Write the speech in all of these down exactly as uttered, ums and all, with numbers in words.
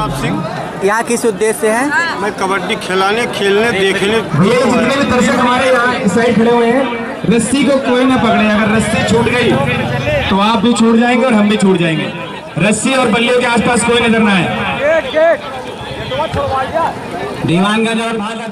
प्रताप सिंह। यहाँ किस उद्देश्य से है? मैं कबड्डी खिलाने, खेलने, देखने। ये जितने भी दर्शक हमारे यहाँ इस साइड खड़े हुए हैं, रस्सी को कोई ना पकड़े। अगर रस्सी छूट गई तो आप भी छूट जाएंगे और हम भी छूट जाएंगे। रस्सी और बल्लियों के आसपास कोई नजर ना आए। दीवानगंज और भादर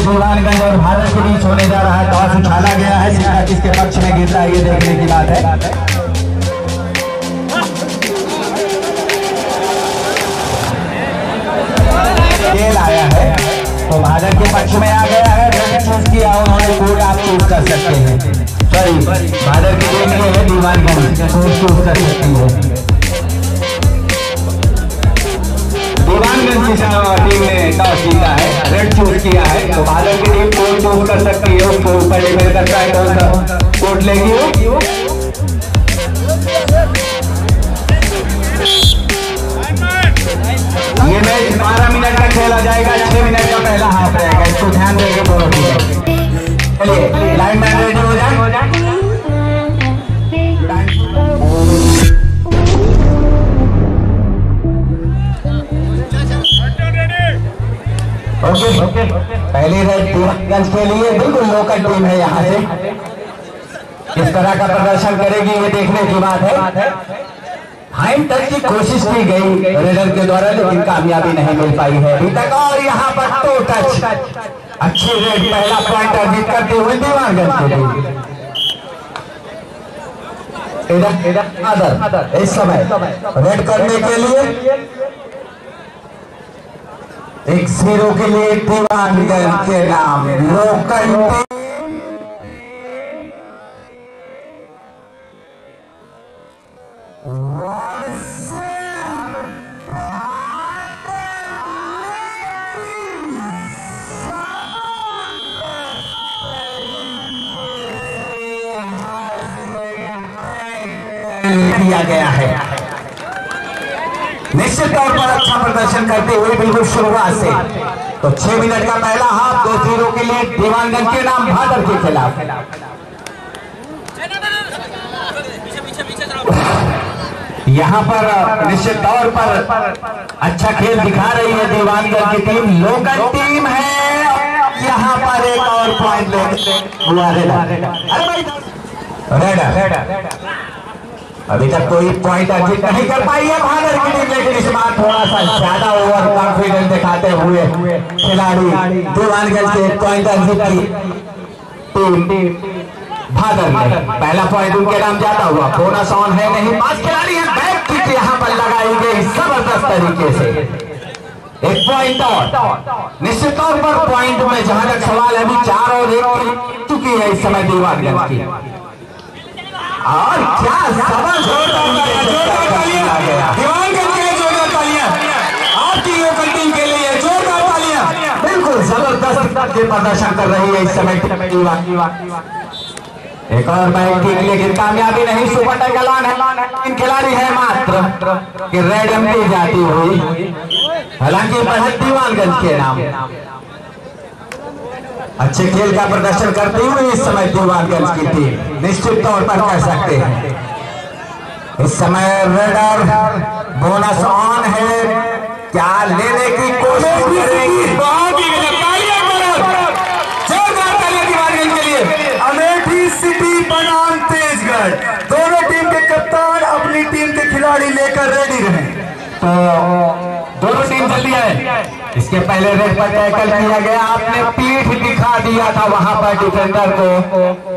दीवानगंज और भादर के बीच होने जा रहा है। टॉस उछाला गया है, सीधा किसके पक्ष में गिर रहा है ये देखने की बात है। खेल आया है तो भादर के पक्ष में आ गया है। उन्होंने बोर्ड आप चूज कर सकते हैं, सॉरी भादर की टीम ये है, दीवानगंज चूज कर सकती है। दीवानगंज की टीम ने टॉस जीता है, रेड चूज किया है, तो भादर की टीम कोर्ट चूज कर सकती है। उसको ऊपर डिपेंड करता है कौन सा कोर्ट लेगी वो। ये मैच बारह मिनट का खेला जाएगा, छह मिनट का पहला हाफ रहेगा। इसको ध्यान देंगे दोनों टीम। चलिए लाइन मैन रेडी हो जाए हो जाए ओके ओके। पहली रेड दीवानगंज के लिए, बिल्कुल लोकल टीम है। यहाँ से किस तरह का प्रदर्शन करेगी ये देखने की बात है। हाइट तक की कोशिश की गई रेडर के द्वारा, लेकिन कामयाबी नहीं मिल पाई है अभी तक। और यहाँ पर टू टच, अच्छी रेड, पहला पॉइंट अर्जित करते हुए दीवानगंज इस समय रेड करने के लिए एक जीरो के लिए दीवानगंज के नाम लोकल। किया गया है निश्चित तौर पर अच्छा प्रदर्शन करते हुए बिल्कुल शुरुआत से। तो छह मिनट का पहला हाफ दो जीरो के लिए दीवानगंज के नाम भादर के खिलाफ। यहाँ पर निश्चित तौर पर अच्छा खेल दिखा रही है दीवानगंज की टीम, लोकल टीम है। यहाँ पर एक और पॉइंट लेकर अभी तक कोई पॉइंट अर्जित नहीं कर पाई है भादर की टीम, लेकिन इस बार थोड़ा सा ज्यादा ओवर कॉन्फिडेंस दिखाते हुए खिलाड़ी दीवानगंज के पॉइंट अर्जित की भादर ने। पहला पॉइंट उनके नाम जाता हुआ। बोनस ऑन है नहीं, पांच खिलाड़ी है, बैक किक यहाँ पर लगाई गई जबरदस्त तरीके से। एक पॉइंट और, निश्चित तौर पर पॉइंट में जहां तक सवाल है अभी चार और एक चुकी है इस समय दीवानगंज की। और क्या सबल जोरदार गया दीवानगंज के, जोरदार तालियां आपकी लोकल टीम के लिए, जोरदार तालियां। बिल्कुल जबरदस्त प्रदर्शन कर रही है इस समय दीवानगंज। एक और बैक किक, लेकिन कामयाबी नहीं। सुपर टैकल ऑन है, तीन खिलाड़ी है मात्र कि रेड एम्पी जाती हुई, हालांकि बढ़त दीवानगंज के नाम। अच्छे खेल का प्रदर्शन करते हुए इस समय दीवानगंज की टीम निश्चित तौर पर कह सकते हैं इस समय रेडर बोनस ऑन है, क्या लेने की कोशिश करेगी? बहुत ही जोरदार तालियां दीवानगंज के लिए। अमेठी सिटी बनाम तेजगढ़, दोनों टीम के कप्तान अपनी टीम के खिलाड़ी लेकर रेडी रहे। तो दोनों टीम जल्दी आए। इसके पहले रेड पर टैकल किया गया, आपने पीठ दिखा दिया था वहां पर डिफेंडर को,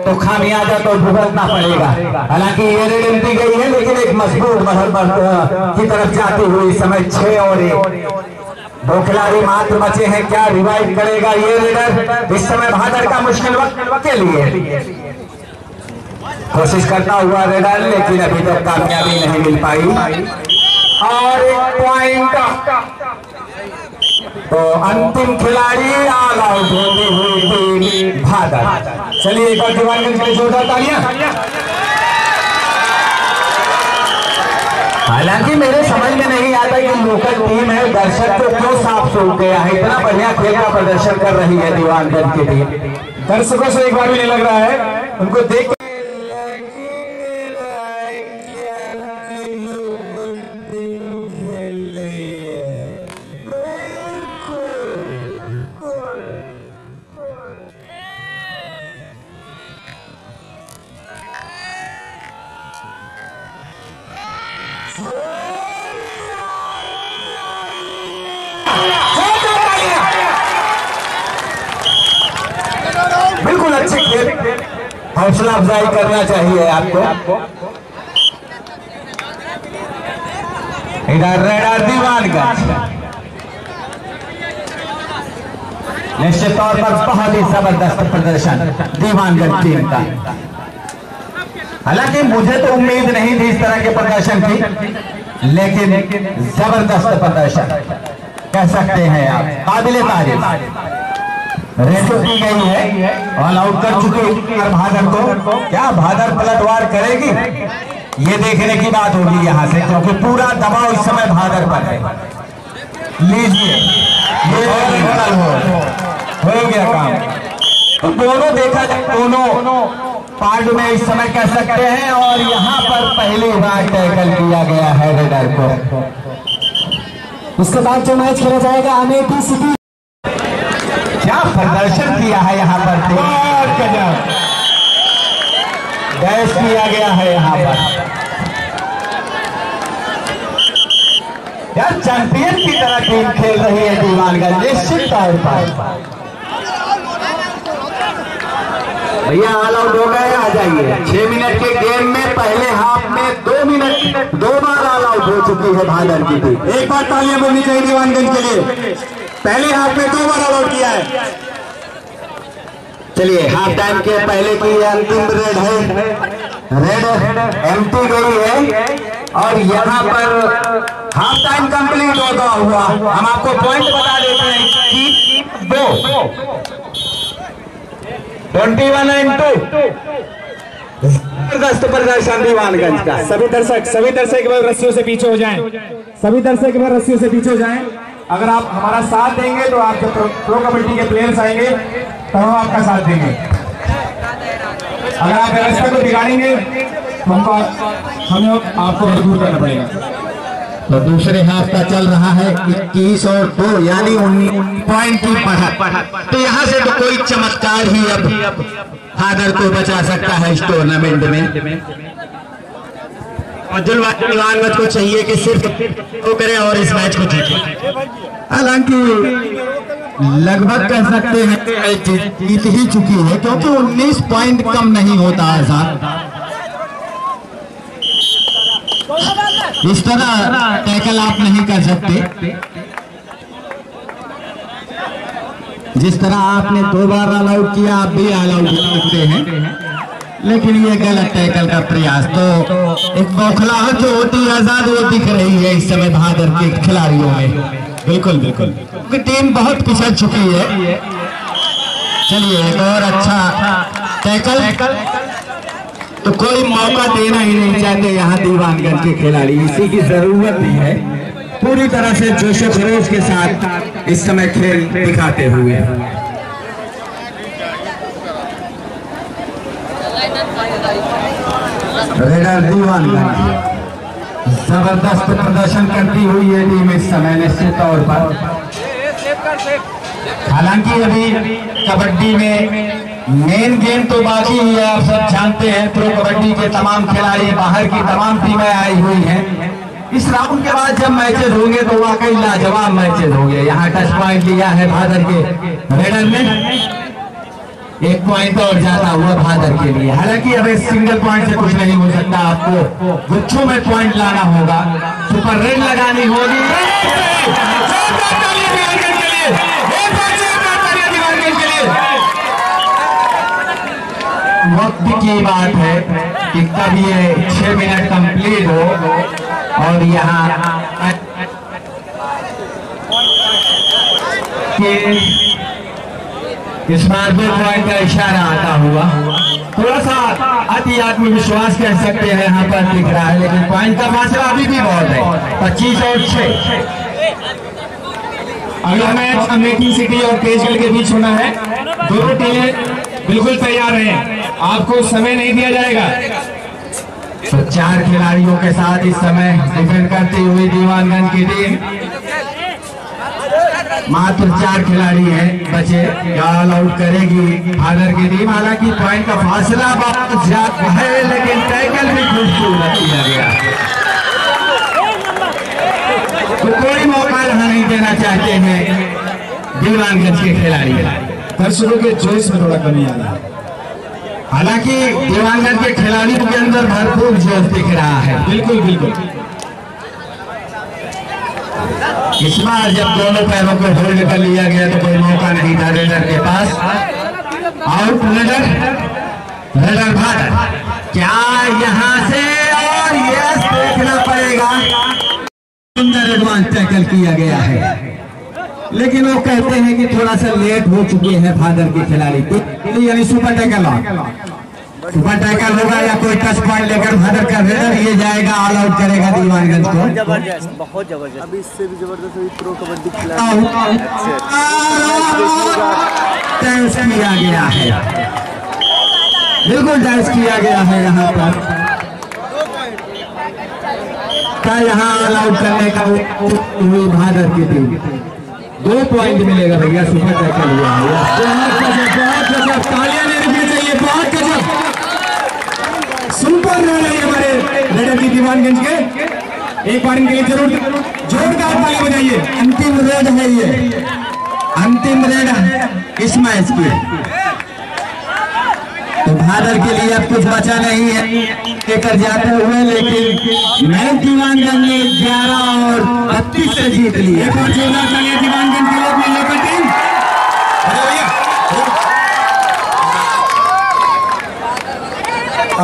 तो खामियाजा तो भुगतना पड़ेगा। हालांकि ये रेड एंट्री गई है, लेकिन एक मजबूत महल की तरफ जाती हुई समय छह और एक दो खिलाड़ी मात्र बचे हैं, क्या रिवाइव करेगा ये लीडर इस समय भादर का मुश्किल वक्त के लिए? कोशिश करता हुआ रेडर, लेकिन अभी तक तो कामयाबी नहीं मिल पाई। और एक पॉइंट तो अंतिम खिलाड़ी ऑल आउट होती हुई टीम भादर। चलिए एक बार दीवानगंज के लिए जोरदार तालियां। हालांकि मेरे समझ में नहीं आता कि लोकल टीम है, दर्शक को क्यों साफ सो गया है, इतना बढ़िया खेल का प्रदर्शन कर रही है दीवानगंज की टीम। दर्शकों से एक बार भी नहीं लग रहा है उनको देख के। बिल्कुल अच्छे खेल, हौसला अफजाई करना चाहिए आपको। इधर रेडर दीवानगंज निश्चित तौर पर बहुत ही जबरदस्त प्रदर्शन दीवानगंज टीम का। हालांकि मुझे तो उम्मीद नहीं थी इस तरह के प्रदर्शन की, लेकिन जबरदस्त प्रदर्शन कह सकते हैं आप, काबिले तारीफ। रेसो की गई है, ऑल आउट कर चुके भादर को। क्या भादर पलटवार करेगी ये देखने की बात होगी यहाँ से, क्योंकि पूरा दबाव इस समय भादर पर है। लीजिए ये हो गया काम। दोनों देखा जाए दोनों पार्ट में इस समय कह सकते हैं, और यहाँ पर पहली बार टैकल किया गया है रेडर को। उसके बाद जो मैच खेला जाएगा अमेठी सिटी। क्या प्रदर्शन किया है यहाँ पर, डैश किया गया है यहाँ पर। यार चैंपियन की तरह टीम खेल रही है दीवानगंज निश्चित तौर पर। भैया ऑल आउट हो गए, आ जाइए। छह मिनट के गेम में पहले हाफ में दो मिनट दो बार ऑल आउट हो चुकी है भादर की टीम। एक बार तालियां बोलनी चाहिए दीवानगंज के लिए, पहले हाफ में दो बार ऑल आउट किया है। चलिए हाफ टाइम के पहले की अंतिम रेड है, रेड एम्प्टी गई है और यहाँ पर हाफ टाइम कंप्लीट होता हुआ हम आपको पॉइंट बता देते हैं कि दो ट्वेंटी वन एंड टू जबरदस्त प्रदर्शन दीवानगंज का। सभी दर्शक सभी दर्शक एक रस्सियों से पीछे हो जाएं, सभी दर्शक एक रस्सियों से पीछे हो जाएं। अगर आप हमारा साथ देंगे तो आपके प्रो, प्रो कबड्डी के प्लेयर्स आएंगे तो हम आपका साथ देंगे। अगर आप व्यवस्था को बिगाड़ेंगे तो हमको हमें आपको मजबूर करना पड़ेगा। तो दूसरे हाफ का चल रहा है इक्कीस और दो यानी पॉइंट की बढ़त। तो यहाँ से तो कोई चमत्कार ही अब भादर को बचा सकता है इस टूर्नामेंट में। और दीवानगंज को चाहिए कि सिर्फ तो करें और इस मैच को जीते। हालांकि लगभग कह सकते हैं जीत ही चुकी है, क्योंकि उन्नीस पॉइंट कम नहीं होता आसान। इस तरह टैकल आप नहीं कर सकते जिस तरह आपने दो बार ऑल आउट किया, आप भी ऑल आउट कर सकते हैं, लेकिन ये गलत टैकल का प्रयास। तो एक बौखलाहट जो होती है आजाद वो दिख रही है इस समय भादर के खिलाड़ियों में। बिल्कुल बिल्कुल टीम बहुत पिछड़ चुकी है। चलिए एक और अच्छा टैकल, तो कोई मौका देना ही नहीं चाहते यहाँ दीवानगंज के खिलाड़ी। इसी की जरूरत भी है, पूरी तरह से जोश खरोश के साथ इस समय खेल दिखाते हुए। रेडर दीवानगंज जबरदस्त प्रदर्शन करती हुई है टीम इस समय निश्चित तौर पर। हालांकि अभी कबड्डी में मेन गेम तो बाकी ही है, आप सब जानते हैं। प्रो कबड्डी के तमाम खिलाड़ी, बाहर की तमाम टीमें आई हुई हैं। इस राउंड के बाद जब मैचेज होंगे तो वाकई लाजवाब मैचेज होंगे। यहाँ टच पॉइंट लिया है भादर के रेडर ने, एक पॉइंट और ज्यादा हुआ भादर के लिए। हालांकि अब इस सिंगल पॉइंट से कुछ नहीं हो सकता, आपको गुच्छों में पॉइंट लाना होगा, सुपर रेड लगानी होगी। वक्त की बात है कि कब ये छह मिनट कंप्लीट हो और यहाँ स्मार्टफोन पॉइंट का इशारा आता हुआ थोड़ा सा अति आत्मविश्वास कह सकते हैं यहाँ पर दिख रहा है, लेकिन पॉइंट का फासला अभी भी बहुत है पच्चीस और छह। अगला मैच अमेठी सिटी और तेजगढ़ के बीच होना है। दोनों टीमें बिल्कुल तैयार हैं, आपको समय नहीं दिया जाएगा। तो चार खिलाड़ियों के साथ इस समय डिफेंड करते हुए दीवानगंज की टीम, मात्र चार खिलाड़ी हैं बचे। ऑल आउट करेगी भादर की टीम, हालांकि पॉइंट का फासला बहुत ज्यादा है, लेकिन टैकल भी खूबसूरत किया गया। तो कोई मौका यहाँ नहीं देना चाहते हैं दीवानगंज के खिलाड़ी। दर्शकों के चॉइस में थोड़ा कमी आ रहा है, हालांकि दीवानगंज के खिलाड़ियों के अंदर भरपूर जोश दिख रहा है। बिल्कुल बिल्कुल, इस बार जब दोनों पैरों को होल्ड कर लिया गया तो कोई मौका नहीं था रेडर के पास। आउट रेडर, रेडर भादर, क्या यहां से और यस देखना पड़ेगा। सुंदर एडवांस टैकल किया गया है, लेकिन वो कहते हैं कि थोड़ा सा लेट हो चुके हैं भादर के खिलाड़ी को, यानी सुपर टैकल सुपर टैकल होगा या कोई टच पॉइंट लेकर भादर का रेडर ये जाएगा, ऑल आउट करेगा दीवानगंज को। जबरदस्त, बहुत जबरदस्त, अभी इससे भी जबरदस्त प्रो कबड्डी किया गया है, बिल्कुल डांस किया गया है यहाँ पर। क्या यहाँ ऑल आउट करने का हुई भादर की टीम, दो पॉइंट मिलेगा भैया। सुपर टैकल हुआ है, बहुत गजब, तालियां देनी चाहिए, बहुत गजब। सुपर रन है हमारे रेडर की दीवानगंज के, एक बार इनके लिए जरूर जोरदार ताली बजाइए। अंतिम रेड है ये, अंतिम रेड है इस मैच की, तो भादर के लिए अब कुछ बचा नहीं है लेकर जाते हुए, लेकिन मैच दीवानगंज ने ग्यारह और बत्तीस से जीत ली है। दीवानगंज के लोग मिलने पर टीम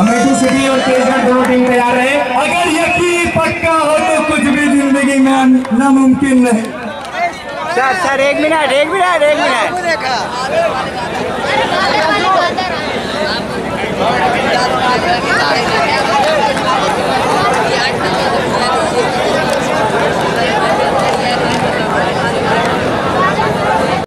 अमेठी सिटी और तेजगढ़ दोनों टीम तैयार रहे। अगर यकीन पक्का हो तो कुछ भी जिंदगी में नामुमकिन नहीं। सर सर एक मिनट एक मिनट एक मिनट और